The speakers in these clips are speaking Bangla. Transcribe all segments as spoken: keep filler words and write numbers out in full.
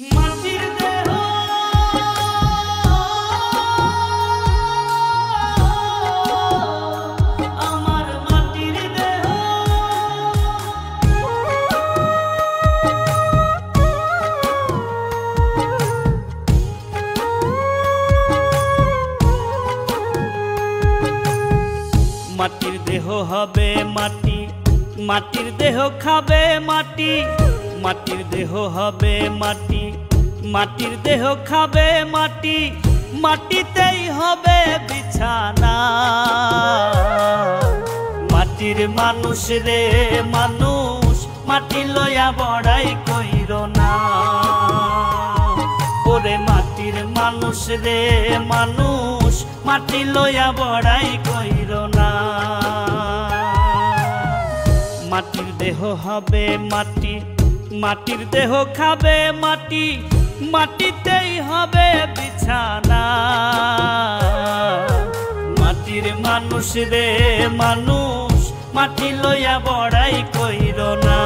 মাটির দেহ হবে মাটি, মাটির দেহ খাবে মাটি। মাটির দেহ হবে মাটি, মাটির দেহ খাবে মাটি। মাটিতেই হবে বিছানা। মাটির মানুষ রে মানুষ, মাটি লয়া বড়াই কইরো না। ওরে মাটির মানুষ রে মানুষ, মাটি লয়া বড়াই কইরো না। মাটির দেহ হবে মাটি, মাটির দেহ খাবে মাটি। মাটিতেই হবে বিছানা। মাটির মানুষ রে মানুষ, মাটি লইয়া বড়াই কইরো না।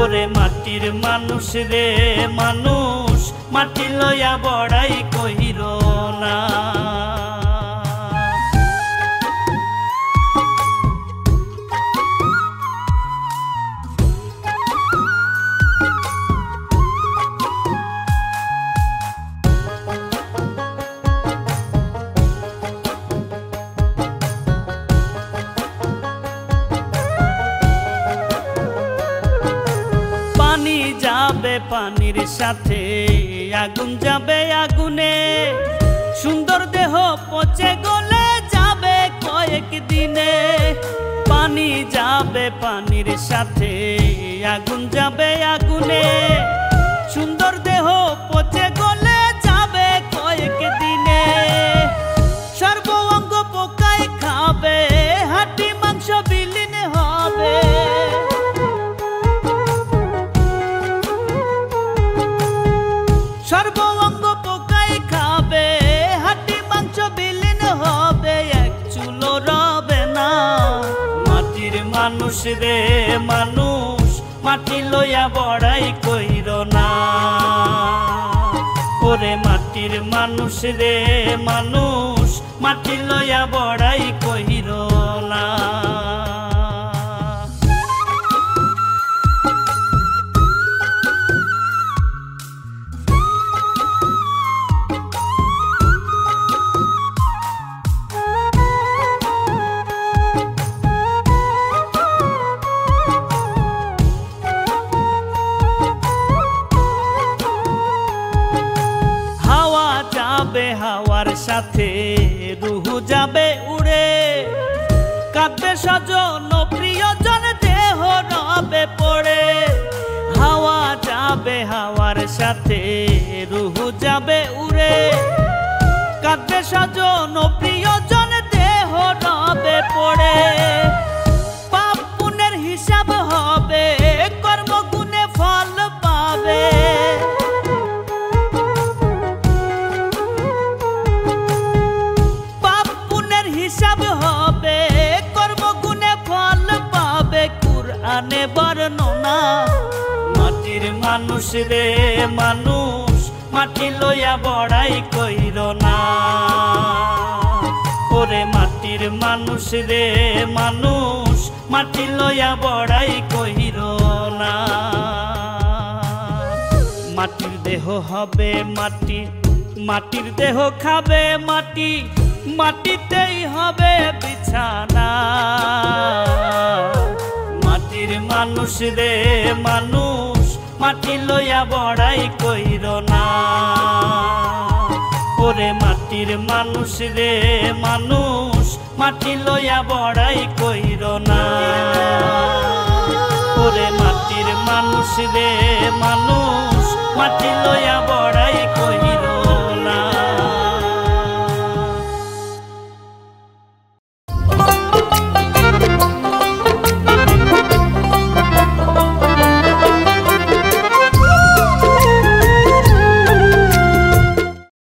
ওরে মাটির মানুষ রে মানুষ, মাটি লইয়া বড়াই কইরো না। পানি যাবে পানির সাথে, আগুন যাবে আগুনে। সুন্দর দেহ পচে গলে যাবে কয়েক দিনে। পানি যাবে পানির সাথে, আগুন যাবে আগুনে। সুন্দর দেহ পচে গলে যাবে কয়েক দিনে। সর্ব অঙ্গ পোকায় খাবে, হাড্ডি মাংস বিলীন হবে। সর্ব অঙ্গ পোকায় খাবে, হাড্ডি মাংস বিলীন হবে, এক চুলো রবে না। মাটির মানুষ রে মানুষ, মাটি লইয়া বড়াই কইরো না। ওরে মাটির মানুষ রে মানুষ, মাটি লইয়া বড়াই কইরো না। হাওয়ার সাথে রুহু যাবে উড়ে। কাঁদবে সজন প্রিয়জন, দেহ রবে পড়ে। হাওয়া যাবে হাওয়ার সাথে, রুহু যাবে উড়ে। কাঁদবে সজন প্রিয়জন, দেহ রবে পড়ে। পাপ পুণ্যের হিসাব হবে, কর্মগুণে ফল পাবে। হিসাব হবে, কর্মগুণে ফল পাবে, কুরআনে বর্ণনা। মাটির মানুষ রে মানুষ, মাটি লইয়া বড়াই কইরো না। ওরে মাটির মানুষ রে মানুষ, মাটি লইয়া বড়াই কইরো না। মাটির দেহ হবে মাটি, মাটির দেহ খাবে মাটি। মাটিতেই হবে বিছানা। মাটির মানুষ রে মানুষ, মাটি লইয়া বড়াই কইরো না। ওরে মাটির মানুষ রে মানুষ, মাটি লইয়া বড়াই কইরো না। ওরে মাটির মানুষ রে মানুষ, মাটি লইয়া বড়াই কইরো না।